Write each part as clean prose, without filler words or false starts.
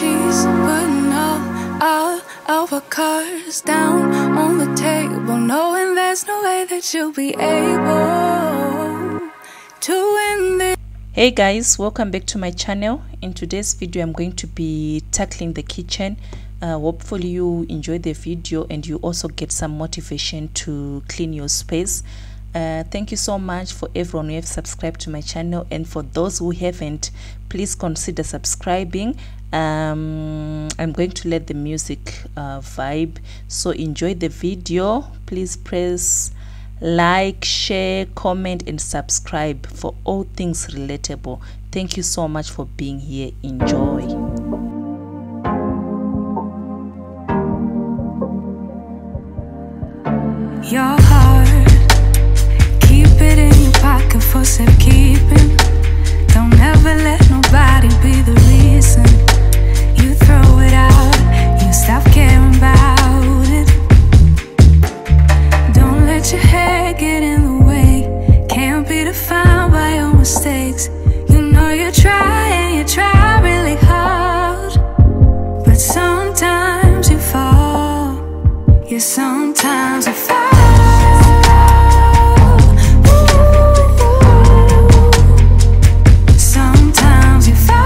she's putting all of our cards down on the table, knowing there's no way that you'll be able to win this. Hey guys, welcome back to my channel. In today's video I'm going to be tackling the kitchen. Hopefully you enjoy the video and you also get some motivation to clean your space. Thank you so much for everyone who have subscribed to my channel, and for those who haven't, please consider subscribing. I'm going to let the music vibe, so enjoy the video. Please press like, share, comment and subscribe for all things relatable. Thank you so much for being here. Enjoy. Your heart, keep it in your pocket for safekeeping. Don't ever let nobody be the reason you throw it out, you stop caring about it. Don't let your head get in the way, can't be defined by your mistakes. You know you try really hard, but sometimes you fall, yeah, sometimes you fall. Sometimes you fall,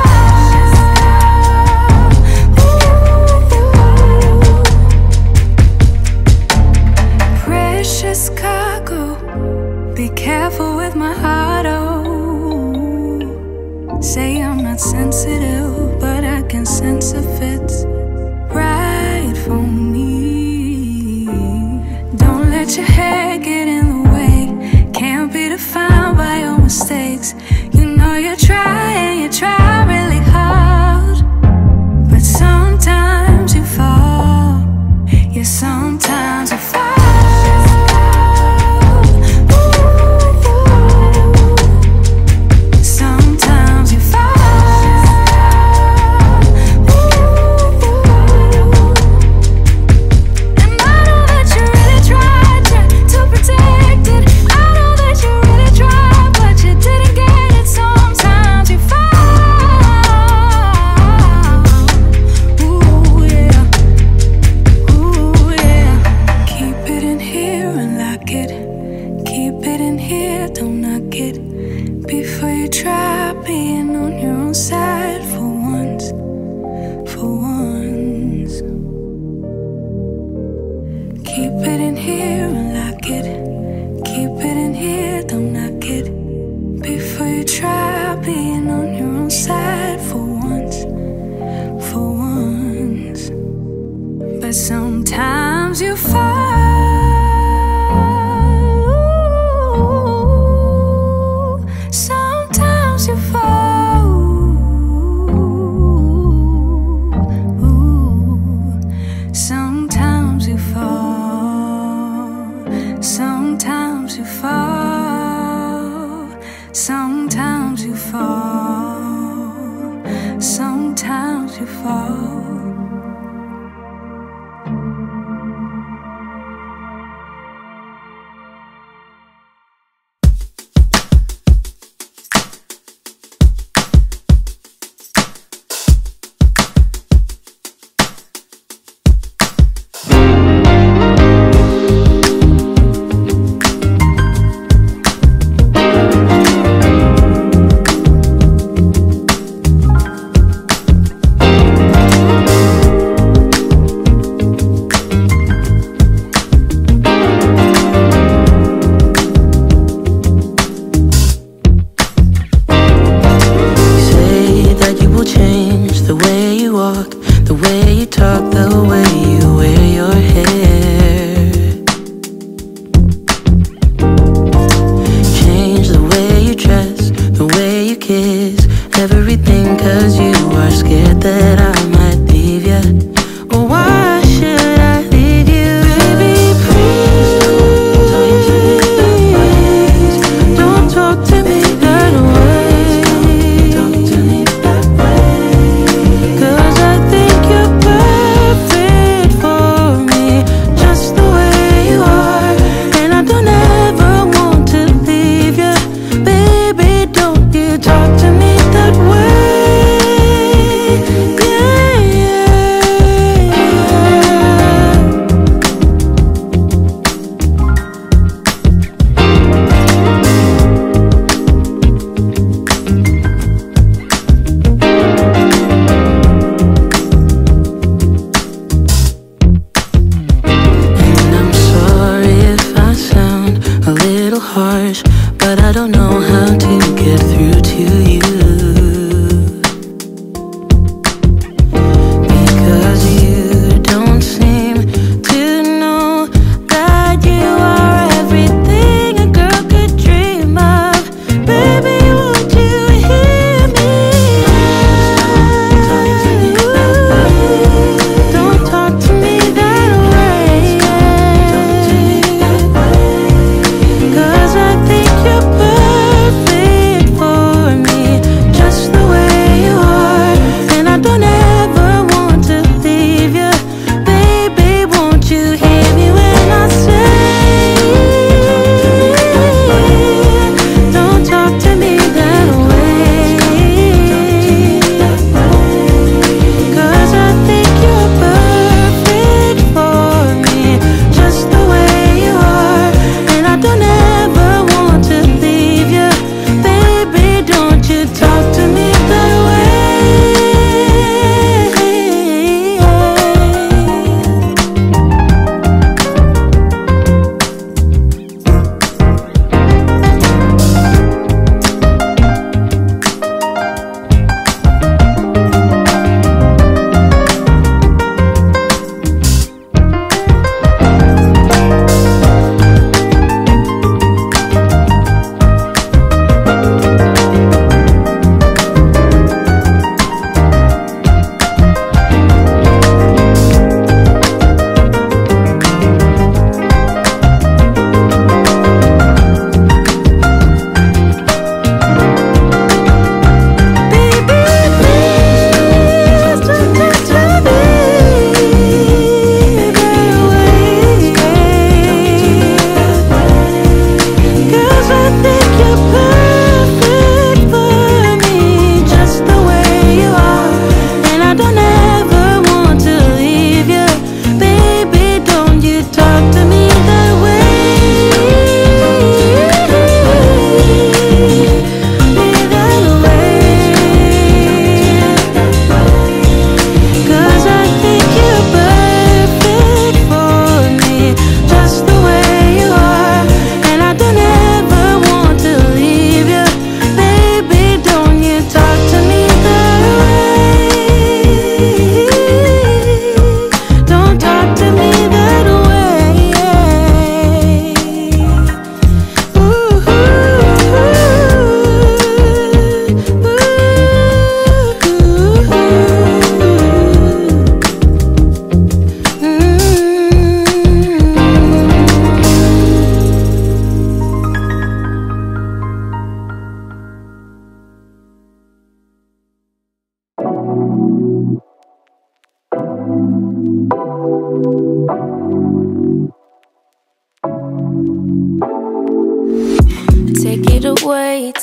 sometimes you fall, sometimes you fall, sometimes you fall, sometimes you fall, sometimes you fall. Talk to me that way, yeah. I don't know how to get through to you, because you don't seem to know that you are everything a girl could dream of. Baby, won't you hear me? Ooh, don't talk to me that way, because I think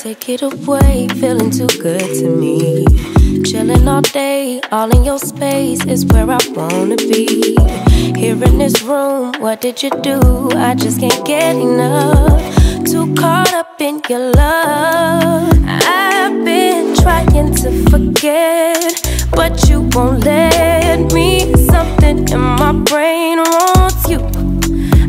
take it away, feeling too good to me. Chilling all day, all in your space is where I wanna be. Here in this room, what did you do? I just can't get enough. Too caught up in your love. I've been trying to forget, but you won't let me. Something in my brain wants you.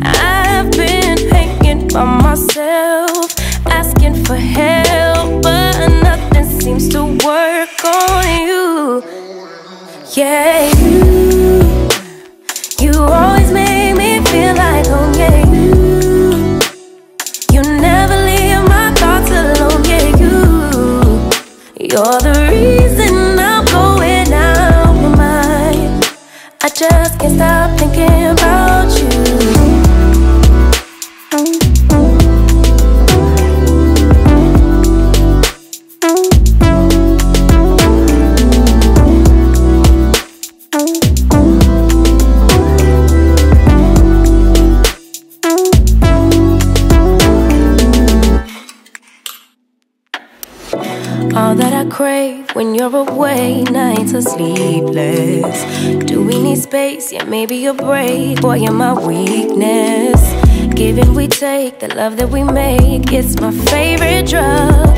I've been hanging by myself, asking for help, but nothing seems to work on you. Yeah, you always make me feel like, oh yeah, you never leave my thoughts alone, yeah, you're the reason I'm going out of my mind. I just can't stop thinking about you. All that I crave when you're away, nights are sleepless. Do we need space? Yeah, maybe a break. Boy, you're my weakness. Give and we take, the love that we make, it's my favorite drug.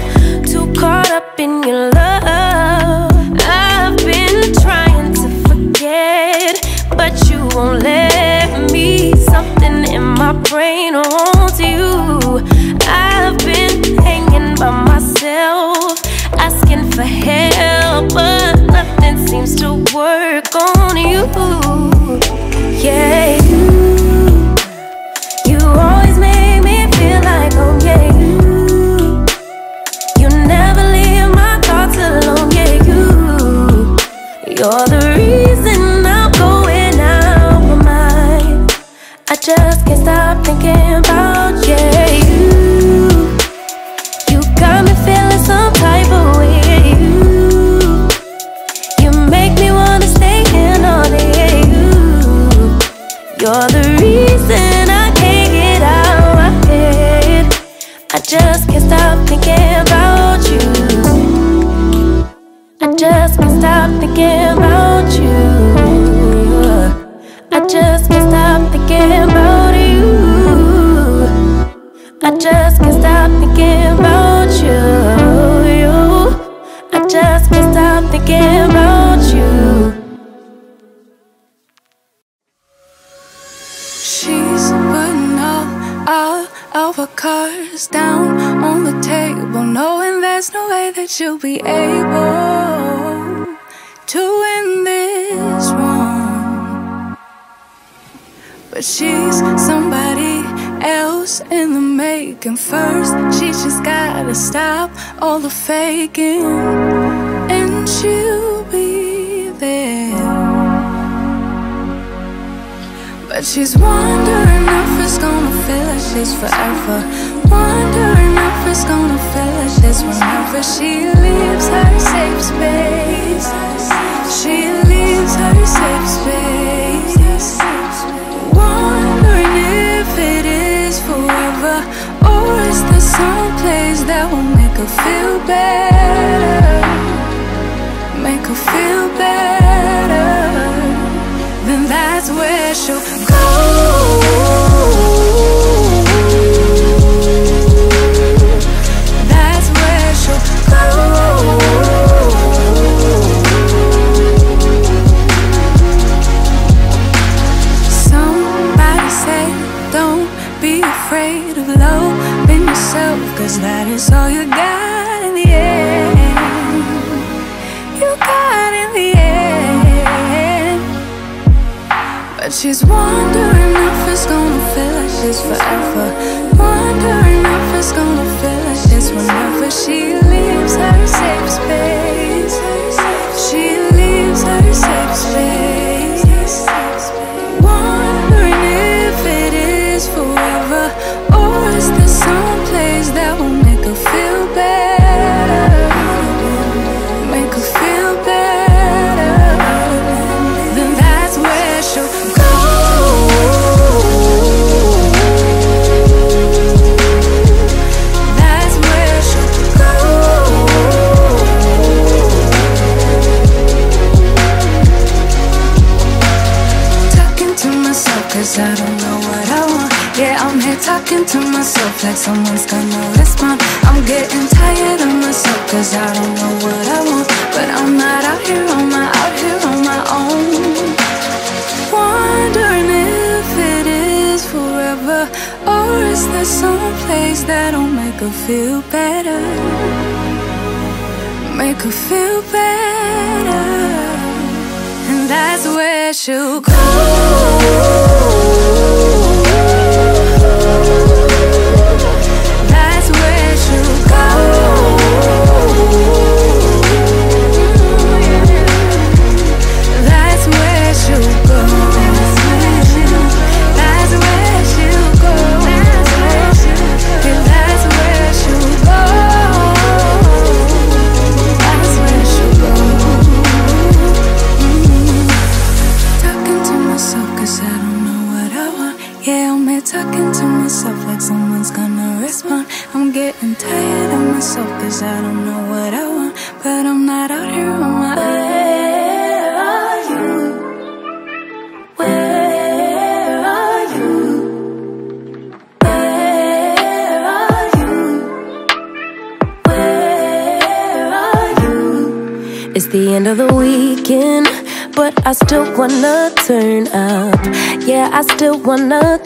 Too caught up in your love. I've been trying to forget, but you won't let me. Something in my brain holds you. I've been hanging You're the reason I'm going out my mind. I just can't stop thinking about you. You got me feeling some type of way. You make me wanna stay in all day. You're the reason I can't get out of my head. I just can't stop thinking about you. I just can't stop thinking about you. I just can't stop thinking about you. I just can't stop thinking about you. I just can't stop thinking about you. She's putting all of our cards down on the table, knowing there's no way that you'll be able to win this one. But she's somebody else in the making. First, she just gotta stop all the faking, and she'll be there. But she's wondering if it's gonna feel like this forever. Wondering if it's gonna feel like this whenever she leaves her safe space. She leaves her safe space, wondering if it is forever, or is there some place that will make her feel better, make her feel better. Then that's where she'll go. Cause that is all you got in the end. You got in the end. But she's wondering if it's gonna feel like this forever. Wondering if it's gonna feel like this whenever she leaves her safe space. She leaves her safe space. Wondering if it is forever, or is there some place that will make her feel better, make her feel better. Then that's where she'll go. That's where she'll go. Talking to myself cause I don't know what I want. Yeah, I'm here talking to myself like someone's gonna respond. I'm getting tired of myself cause I don't know what I want. But I'm not out here on my, out here on my own. Wondering if it is forever, or is there some place that'll make her feel better, make her feel better. And that's where she'll go. That's where she'll go. That's where she'll go. That's where she'll go. That's where she'll go. That's where she'll go. Talking to myself cause I don't know what I want. Yeah, I'm here talking to myself like someone's gonna respond. I'm getting tired of myself cause I don't know what I want. But I'm not out here on my own. Where are you? Where are you? Where are you? Where are you? It's the end of the weekend, but I still wanna turn up. Yeah, I still wanna